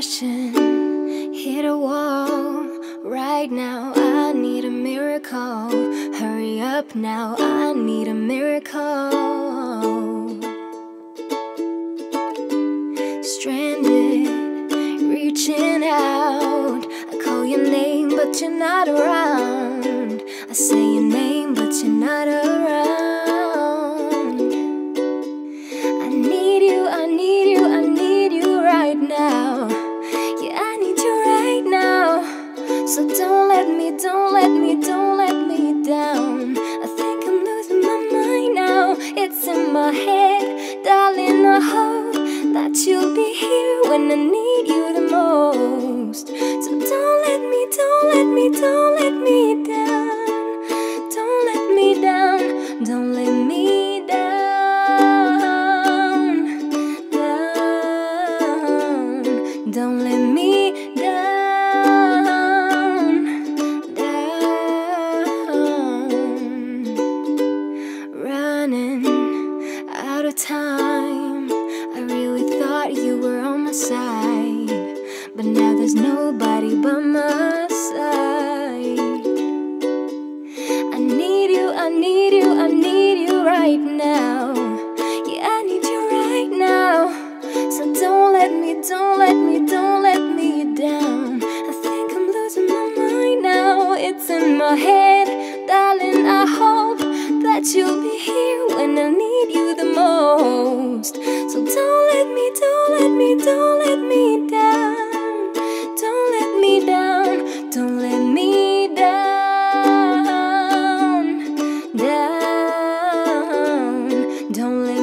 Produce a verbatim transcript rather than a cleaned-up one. passion hit a wall. Right now I need a miracle. Hurry up now, I need a miracle. Stranded, reaching out. I call your name but you're not around. I say your name but you're not around. I need you, I need you, I need you right now. Yeah, I need you right now. So don't let me, don't let me, don't let me down. I think I'm losing my mind now. It's in my head, darling, I hope that you'll be here when I need you the most. So don't let me, don't let me, don't let me down. Don't let me down, don't let me down, down. Don't let me down, down. Running out of time, I really thought you were on my side, but now there's nobody but my side. I need you, I need you, I need you right now. Yeah, I need you right now. So don't let me, don't let me, don't let me down. I think I'm losing my mind now. It's in my head, darling, I hope that you'll be here when I need you the most. So don't let me, don't let me, don't let me down. Don't let me down, don't let me down, down. Don't let me down.